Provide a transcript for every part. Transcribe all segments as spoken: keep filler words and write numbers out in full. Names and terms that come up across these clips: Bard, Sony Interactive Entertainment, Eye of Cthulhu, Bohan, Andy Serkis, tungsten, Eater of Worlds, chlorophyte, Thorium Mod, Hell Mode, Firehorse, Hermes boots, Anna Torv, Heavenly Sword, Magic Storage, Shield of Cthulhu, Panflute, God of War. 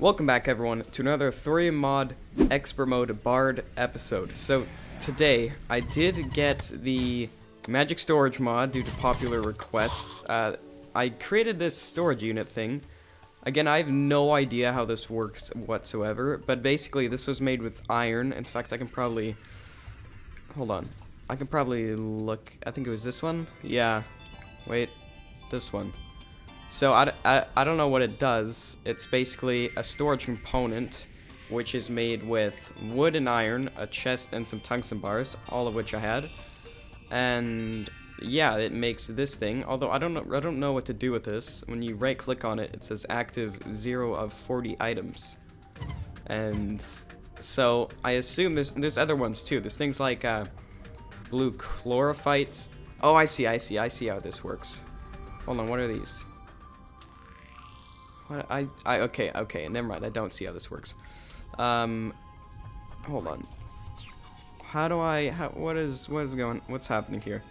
Welcome back, everyone, to another Thorium Mod Expert Mode Bard episode. So today, I did get the Magic Storage mod due to popular requests. Uh, I created this storage unit thing. Again, I have no idea how this works whatsoever, but basically this was made with iron. In fact, I can probably... Hold on. I can probably look... I think it was this one? Yeah. Wait. This one. So, I, I, I don't know what it does. It's basically a storage component, which is made with wood and iron, a chest, and some tungsten bars, all of which I had. And, yeah, it makes this thing, although I don't know, I don't know what to do with this. When you right-click on it, it says active zero of forty items. And so, I assume there's, there's other ones, too. There's things like uh, blue chlorophyte. Oh, I see, I see, I see how this works. Hold on, what are these? I, I, okay, okay, never mind, I don't see how this works. Um, hold on. How do I, how, what is, what is going, what's happening here?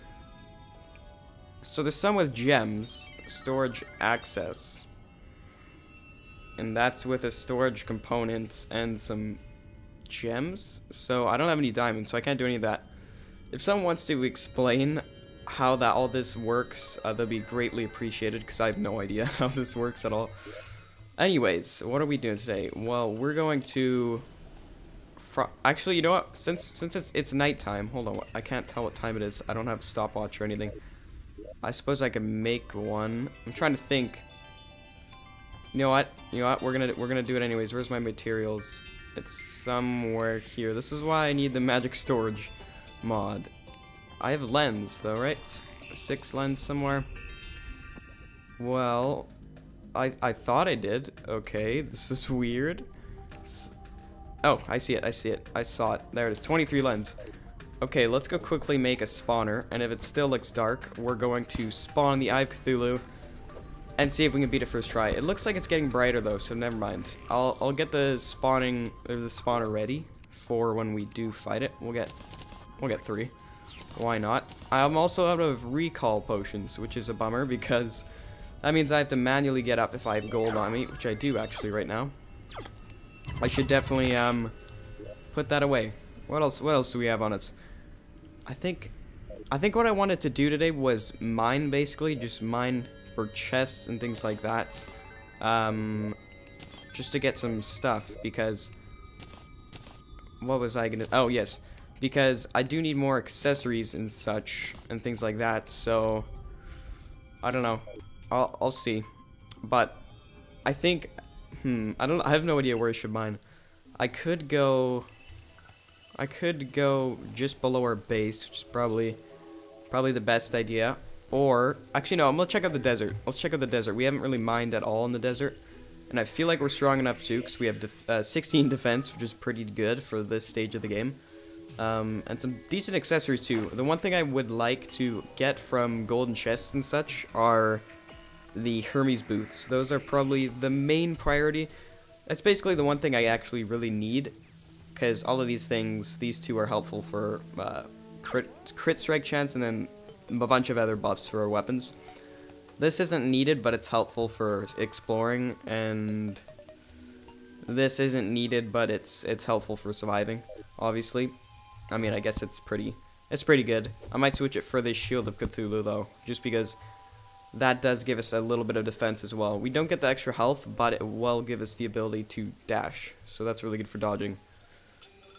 So there's some with gems, storage access. And that's with a storage component and some gems. So I don't have any diamonds, so I can't do any of that. If someone wants to explain how that all this works, uh, that'd be greatly appreciated, because I have no idea how this works at all. Anyways, what are we doing today? Well, we're going to... Fro Actually, you know what? Since since it's, it's nighttime... Hold on, I can't tell what time it is. I don't have a stopwatch or anything. I suppose I can make one. I'm trying to think. You know what? You know what? We're gonna, we're gonna do it anyways. Where's my materials? It's somewhere here. This is why I need the Magic Storage mod. I have lens, though, right? Six lens somewhere. Well... I, I thought I did. Okay, this is weird. S oh, I see it, I see it. I saw it. There it is. twenty-three lens. Okay, let's go quickly make a spawner, and if it still looks dark, we're going to spawn the Eye of Cthulhu and see if we can beat it first try. It looks like it's getting brighter, though, so never mind. I'll, I'll get the spawning, or the spawner ready for when we do fight it. We'll get, we'll get three. Why not? I'm also out of recall potions, which is a bummer, because that means I have to manually get up if I have gold on me, which I do actually right now. I should definitely um put that away. What else what else do we have on us? I think I think what I wanted to do today was mine, basically, just mine for chests and things like that. Um just to get some stuff, because what was I gonna oh yes. Because I do need more accessories and such, and things like that, so... I don't know. I'll, I'll see. But, I think... Hmm, I don't... I have no idea where I should mine. I could go... I could go just below our base, which is probably... Probably the best idea. Or... Actually, no, I'm gonna check out the desert. Let's check out the desert. We haven't really mined at all in the desert. And I feel like we're strong enough too, because we have def uh, sixteen defense, which is pretty good for this stage of the game. Um, and some decent accessories too. The one thing I would like to get from golden chests and such are the Hermes boots. Those are probably the main priority. That's basically the one thing I actually really need, because all of these things, these two are helpful for uh, crit, crit strike chance and then a bunch of other buffs for our weapons. This isn't needed, but it's helpful for exploring, and this isn't needed, but it's it's helpful for surviving, obviously. I mean, I guess it's pretty, it's pretty good. I might switch it for the Shield of Cthulhu, though, just because that does give us a little bit of defense as well. We don't get the extra health, but it will give us the ability to dash, so that's really good for dodging.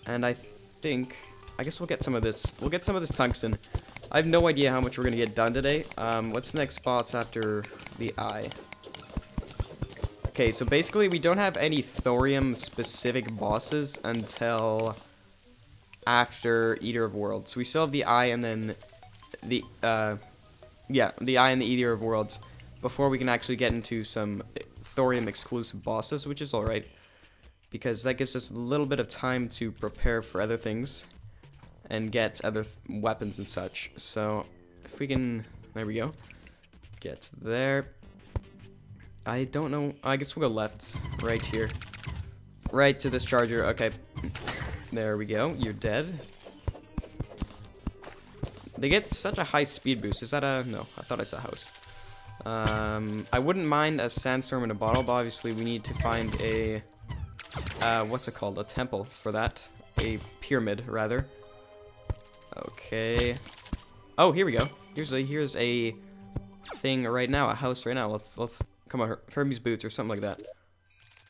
And I think, I guess we'll get some of this, we'll get some of this tungsten. I have no idea how much we're going to get done today. Um, what's the next boss after the eye? Okay, so basically we don't have any thorium-specific bosses until... after Eater of Worlds. We still have the Eye and then the, uh, yeah, the Eye and the Eater of Worlds before we can actually get into some Thorium-exclusive bosses, which is alright, because that gives us a little bit of time to prepare for other things and get other th weapons and such. So, if we can, there we go, get there. I don't know, I guess we'll go left, right here, right to this charger, okay. There we go. You're dead. They get such a high speed boost. Is that a... No, I thought I saw a house. Um, I wouldn't mind a sandstorm in a bottle, but obviously we need to find a uh, what's it called? A temple for that. A pyramid, rather. Okay. Oh, here we go. Here's a here's a thing right now, a house right now. Let's let's come on, Hermes boots or something like that.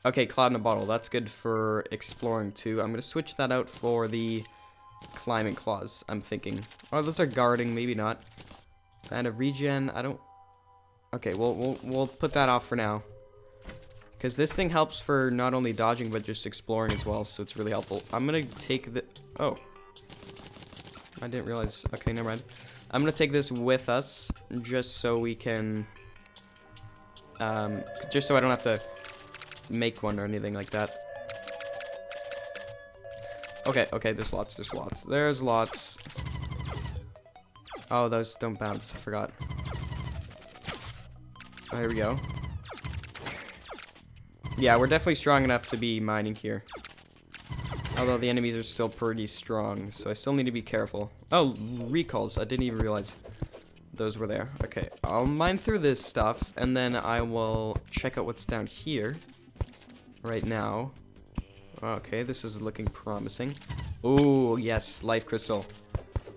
Okay, cloud in a bottle. That's good for exploring too. I'm gonna switch that out for the climbing claws. I'm thinking. Oh, those are guarding. Maybe not. And a regen. I don't. Okay, we'll we'll we'll put that off for now. Because this thing helps for not only dodging, but just exploring as well, so it's really helpful. I'm going to take the... Oh. I didn't realize... Okay, never mind. I'm going to take this with us, just so we can... Um, just so I don't have to make one or anything like that. Okay, okay, there's lots, there's lots. There's lots. Oh, those don't bounce. I forgot. Oh, here we go. Yeah, we're definitely strong enough to be mining here. Although the enemies are still pretty strong, so I still need to be careful. Oh, recalls. I didn't even realize those were there. Okay, I'll mine through this stuff, and then I will check out what's down here right now. Okay, this is looking promising. Ooh, yes, life crystal.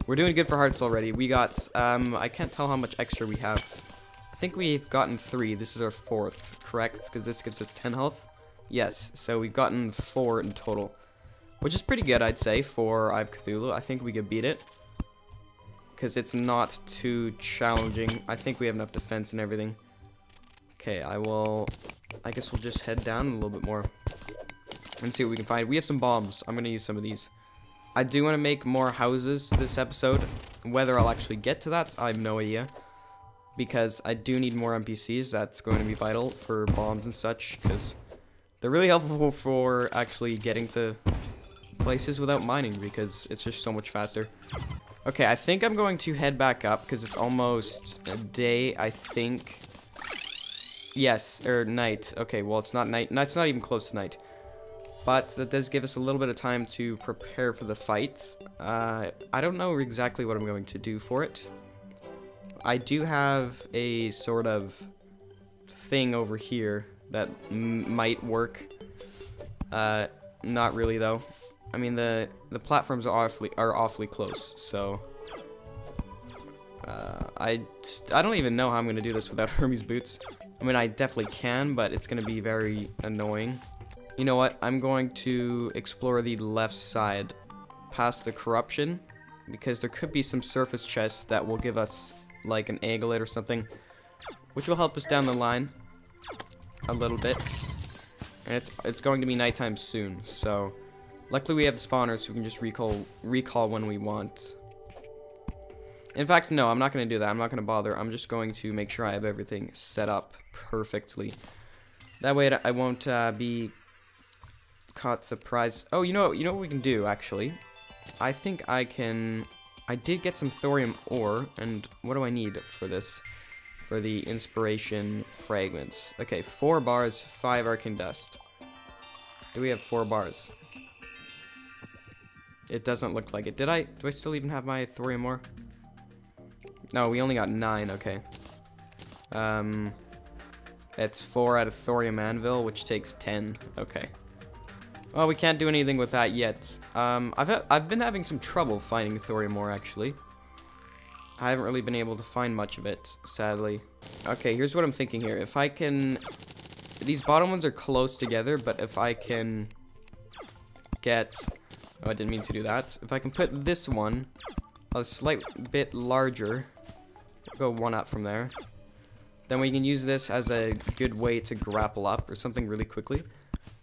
We're doing good for hearts already. We got, um, I can't tell how much extra we have. I think we've gotten three. This is our fourth, correct? Because this gives us ten health. Yes, so we've gotten four in total, which is pretty good, I'd say, for Eye of Cthulhu. I think we could beat it because it's not too challenging. I think we have enough defense and everything. Okay, I will... I guess we'll just head down a little bit more and see what we can find. We have some bombs. I'm going to use some of these. I do want to make more houses this episode. Whether I'll actually get to that, I have no idea. Because I do need more N P Cs, that's going to be vital for bombs and such, because they're really helpful for actually getting to places without mining, because it's just so much faster. Okay, I think I'm going to head back up, because it's almost a day, I think. Yes, or night. Okay, well, it's not night. No, it's not even close to night. But that does give us a little bit of time to prepare for the fight. Uh, I don't know exactly what I'm going to do for it. I do have a sort of thing over here that m might work. Uh, not really though. I mean the the platforms are awfully are awfully close, so uh, I I don't even know how I'm gonna do this without Hermes boots. I mean I definitely can, but it's gonna be very annoying. You know what? I'm going to explore the left side, past the corruption, because there could be some surface chests that will give us like an aglet or something, which will help us down the line a little bit. And it's it's going to be nighttime soon, so luckily we have the spawners who can just recall recall when we want. In fact, no, I'm not going to do that. I'm not going to bother. I'm just going to make sure I have everything set up perfectly. That way I won't uh, be caught surprised. Oh, you know you know what we can do actually. I think I can. I did get some thorium ore, and what do I need for this? For the inspiration fragments. Okay, four bars, five arcane dust. Do we have four bars? It doesn't look like it. Did I? Do I still even have my thorium ore? No, we only got nine. Okay. Um, it's four out of thorium anvil, which takes ten. Okay. Well, we can't do anything with that yet. Um, I've, ha I've been having some trouble finding thorium ore, actually. I haven't really been able to find much of it, sadly. Okay, here's what I'm thinking here. If I can... These bottom ones are close together, but if I can get... Oh, I didn't mean to do that. If I can put this one a slight bit larger, go one up from there, then we can use this as a good way to grapple up or something really quickly.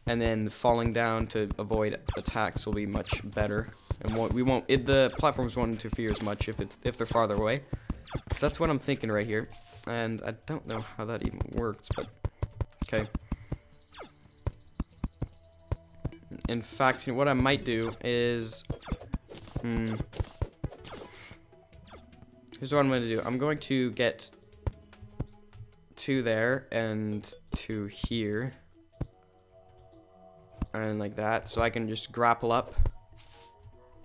And then falling down to avoid attacks will be much better, and won't, we won't. It, the platforms won't interfere as much if it's if they're farther away. So that's what I'm thinking right here, and I don't know how that even works, but okay. In fact, you know, what I might do is, hmm, here's what I'm going to do. I'm going to get two there and two here. And like that, so I can just grapple up.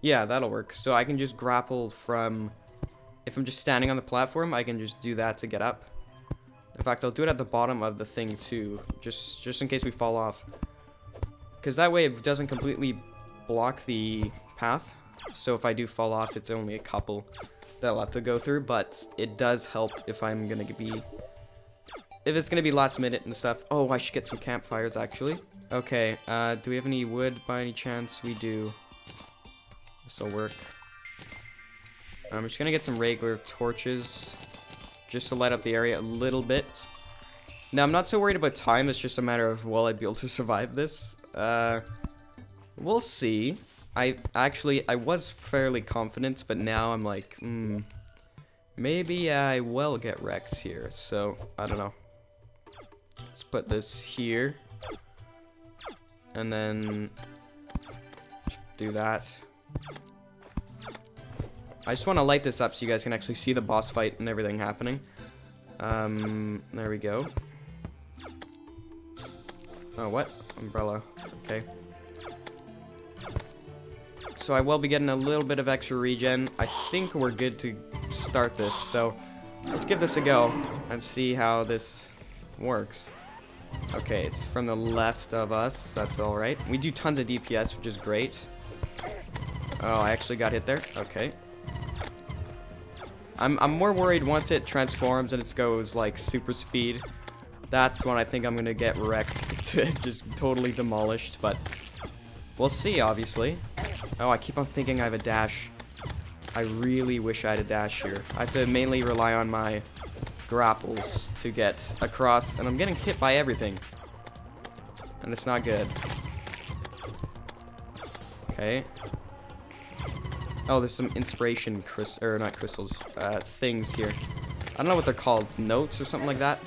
Yeah, that'll work. So I can just grapple from... If I'm just standing on the platform, I can just do that to get up. In fact, I'll do it at the bottom of the thing too, just just in case we fall off. Because that way it doesn't completely block the path. So if I do fall off, it's only a couple that I'll have to go through. But it does help if I'm going to be... If it's going to be last minute and stuff. Oh, I should get some campfires, actually. Okay, uh, do we have any wood by any chance? We do. This'll work. I'm just going to get some regular torches just to light up the area a little bit. Now, I'm not so worried about time. It's just a matter of, will I be able to survive this? Uh, we'll see. I actually, I was fairly confident, but now I'm like, hmm, maybe I will get wrecked here. So, I don't know. Let's put this here. And then do that. I just want to light this up so you guys can actually see the boss fight and everything happening. Um, there we go. Oh, what? Umbrella. Okay. So I will be getting a little bit of extra regen. I think we're good to start this, so let's give this a go and see how this works. Okay, it's from the left of us. That's alright. We do tons of D P S, which is great. Oh, I actually got hit there. Okay. I'm, I'm more worried once it transforms and it goes, like, super speed. That's when I think I'm gonna get wrecked, just totally demolished, but we'll see, obviously. Oh, I keep on thinking I have a dash. I really wish I had a dash here. I have to mainly rely on my grapples to get across, and I'm getting hit by everything. And it's not good. Okay. Oh, there's some inspiration crystals, or not crystals, uh, things here. I don't know what they're called, notes or something like that.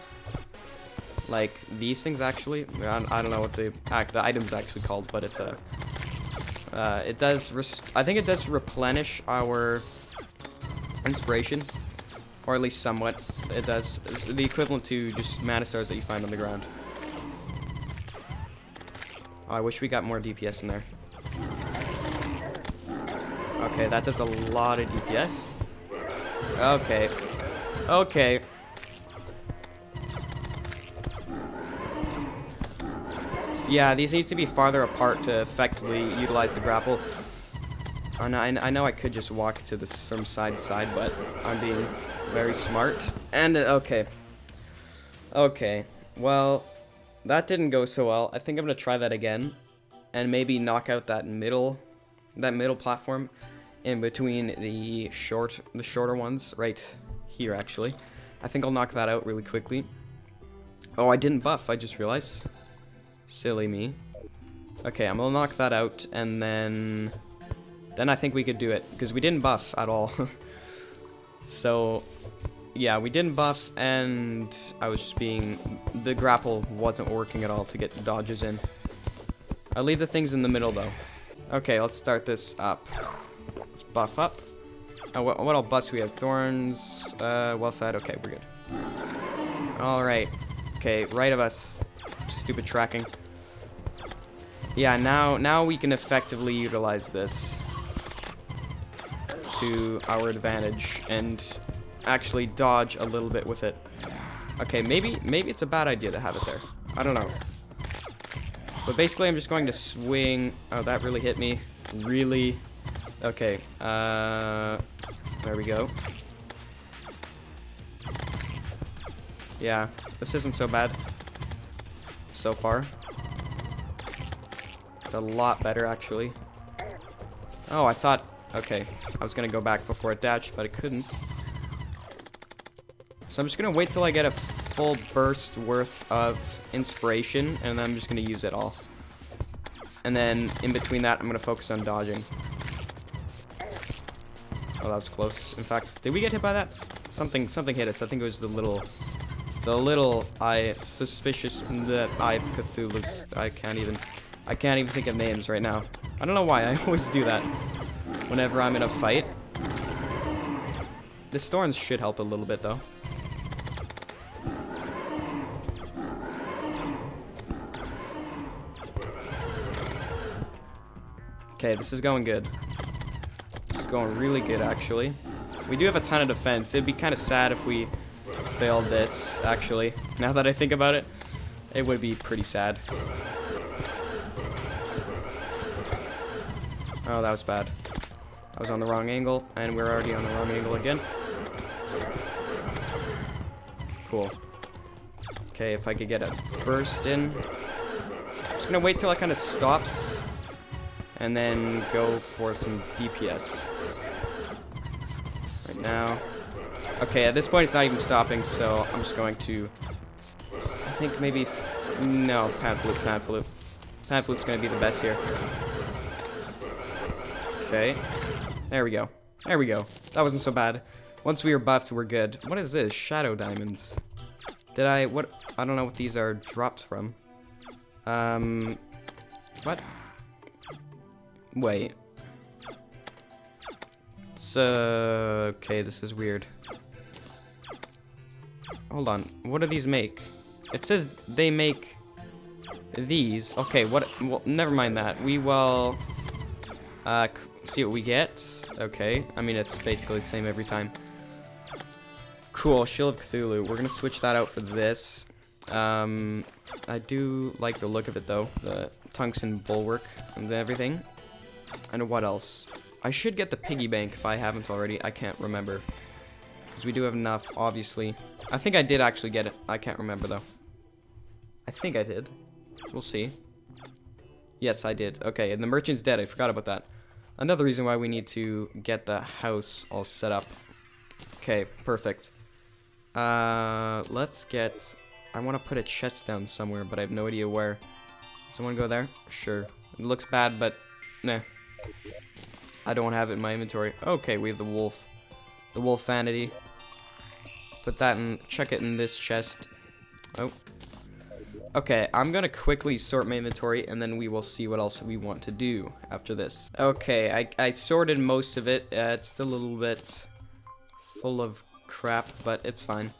Like these things, actually. I don't know what the act the item's actually called, but it's a. Uh, it does. I think it does replenish our inspiration, or at least somewhat. It does. It's the equivalent to just mana stars that you find on the ground. Oh, I wish we got more D P S in there. Okay, that does a lot of D P S. Okay. Okay. Yeah, these need to be farther apart to effectively utilize the grapple. And I, I know I could just walk to this from side to side, but I'm being very smart. And, okay. Okay. Well, that didn't go so well. I think I'm going to try that again. And maybe knock out that middle, that middle platform in between the short, the shorter ones right here, actually. I think I'll knock that out really quickly. Oh, I didn't buff, I just realized. Silly me. Okay, I'm gonna knock that out, and then... Then I think we could do it, because we didn't buff at all. So, yeah, we didn't buff, and I was just being... The grapple wasn't working at all to get the dodges in. I leave the things in the middle, though. Okay, let's start this up. Let's buff up. Oh, what, what all buffs we have? Thorns, uh, well-fed. Okay, we're good. Alright. Okay, right of us. Stupid tracking. Yeah, now now we can effectively utilize this to our advantage and actually dodge a little bit with it. Okay, maybe maybe it's a bad idea to have it there. I don't know. But basically, I'm just going to swing. Oh, that really hit me. Really. Okay. Uh, there we go. Yeah, this isn't so bad. So far. It's a lot better, actually. Oh, I thought... Okay, I was gonna go back before it dashed, but it couldn't. So I'm just gonna wait till I get a full burst worth of inspiration, and then I'm just gonna use it all. And then, in between that, I'm gonna focus on dodging. Oh, that was close. In fact, did we get hit by that? Something, something hit us. I think it was the little... The little eye, suspicious, the Eye of Cthulhu. I can't even, I can't even think of names right now. I don't know why I always do that whenever I'm in a fight. The thorns should help a little bit though. Okay, this is going good. It's going really good actually. We do have a ton of defense. It'd be kind of sad if we failed this, actually. Now that I think about it, it would be pretty sad. Oh, that was bad. I was on the wrong angle, and we're already on the wrong angle again. Cool. Okay, if I could get a burst in. I'm just gonna wait till it kind of stops, and then go for some D P S. Right now. Okay, at this point it's not even stopping, so I'm just going to... I think maybe... F no, Panflute, Panflute. Panflute's gonna be the best here. Okay. There we go. There we go. That wasn't so bad. Once we were buffed, we're good. What is this? Shadow diamonds. Did I... what... I don't know what these are dropped from. Um... What? Wait. So... okay, this is weird. Hold on. What do these make? It says they make these. Okay, what... well, never mind that. We will... Uh, see what we get. Okay. I mean, it's basically the same every time. Cool. Shield of Cthulhu. We're going to switch that out for this. Um, I do like the look of it, though. The tungsten bulwark and everything. And what else? I should get the piggy bank if I haven't already. I can't remember. Because we do have enough, obviously. I think I did actually get it. I can't remember, though. I think I did. We'll see. Yes, I did. Okay, and the merchant's dead. I forgot about that. Another reason why we need to get the house all set up. Okay, perfect. Uh, let's get... I want to put a chest down somewhere, but I have no idea where. Someone go there? Sure. It looks bad, but... nah. I don't have it in my inventory. Okay, we have the wolf. The wolf vanity. Put that in... check it in this chest. Oh. Okay, I'm gonna quickly sort my inventory, and then we will see what else we want to do after this. Okay, I, I sorted most of it. Uh, it's still a little bit full of crap, but it's fine.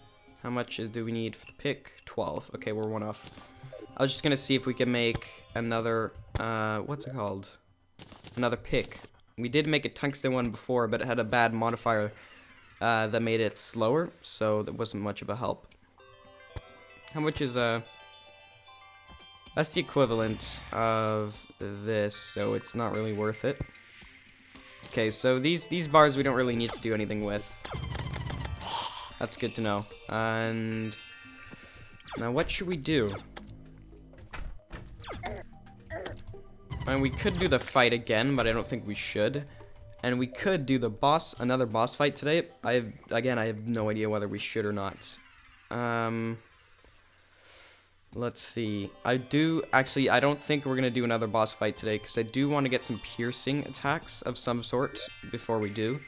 How much do we need for the pick? twelve. Okay, we're one off. I was just gonna see if we can make another, uh, what's it called? Another pick. We did make a tungsten one before, but it had a bad modifier uh, that made it slower, so that wasn't much of a help. How much is, uh... that's the equivalent of this, so it's not really worth it. Okay, so these these bars we don't really need to do anything with. That's good to know. And now what should we do? And we could do the fight again, but I don't think we should. And we could do the boss, another boss fight today. I have, again, I have no idea whether we should or not. Um. Let's see. I do... actually, I don't think we're going to do another boss fight today, because I do want to get some piercing attacks of some sort before we do.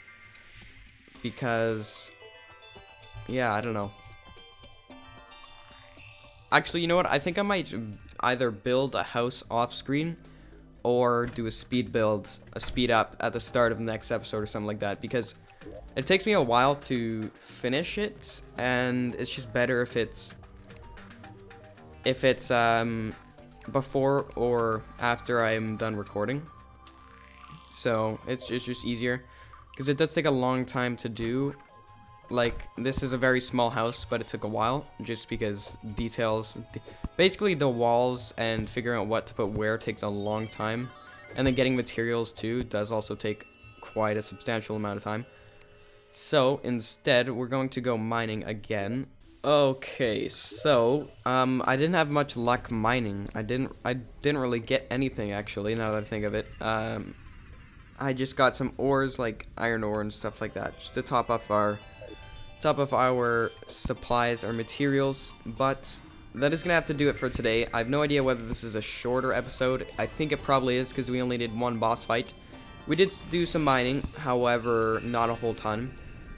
Because... yeah, I don't know. Actually, you know what? I think I might either build a house off-screen, or do a speed build, a speed up at the start of the next episode or something like that, because it takes me a while to finish it, and it's just better if it's... if it's um, before or after I'm done recording. So it's, it's just easier, because it does take a long time to do. Like, this is a very small house, but it took a while just because details, basically the walls and figuring out what to put where takes a long time, and then getting materials too does also take quite a substantial amount of time. So instead we're going to go mining again. Okay, so um, I didn't have much luck mining. I didn't. I didn't really get anything, actually. Now that I think of it, um, I just got some ores, like iron ore and stuff like that, just to top up our, top up our supplies, our materials. But that is gonna have to do it for today. I have no idea whether this is a shorter episode. I think it probably is, because we only did one boss fight. We did do some mining, however, not a whole ton.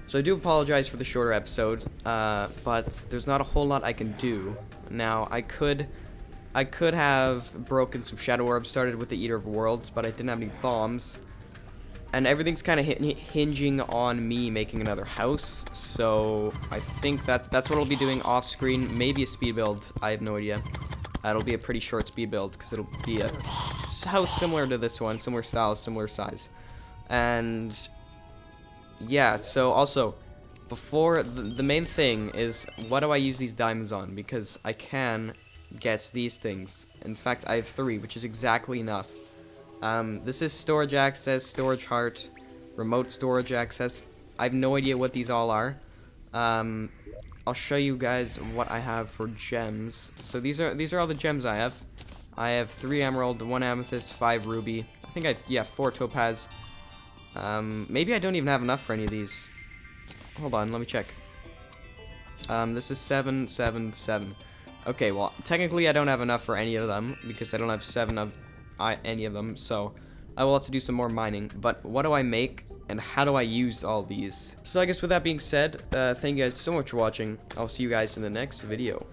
So I do apologize for the shorter episode, uh, but there's not a whole lot I can do. Now, I could I could have broken some Shadow Orbs, started with the Eater of Worlds, but I didn't have any bombs. And everything's kind of hinging on me making another house, so I think that that's what I'll be doing off-screen. Maybe a speed build, I have no idea. That'll be a pretty short speed build, because it'll be a house similar to this one, similar style, similar size. And... yeah, so also, before, the, the main thing is, what do I use these diamonds on? Because I can guess these things. In fact, I have three, which is exactly enough Um, this is storage access, storage heart, remote storage access. I have no idea what these all are. Um, I'll show you guys what I have for gems. So these are these are all the gems I have. I have three emerald, one amethyst, five ruby. I think I yeah four topaz. Um, maybe I don't even have enough for any of these. Hold on, let me check. Um, this is seven, seven, seven. Okay, well, technically I don't have enough for any of them because I don't have seven of I, any of them, so I will have to do some more mining. But what do I make, and how do I use all these? So I guess with that being said, uh, thank you guys so much for watching. I'll see you guys in the next video.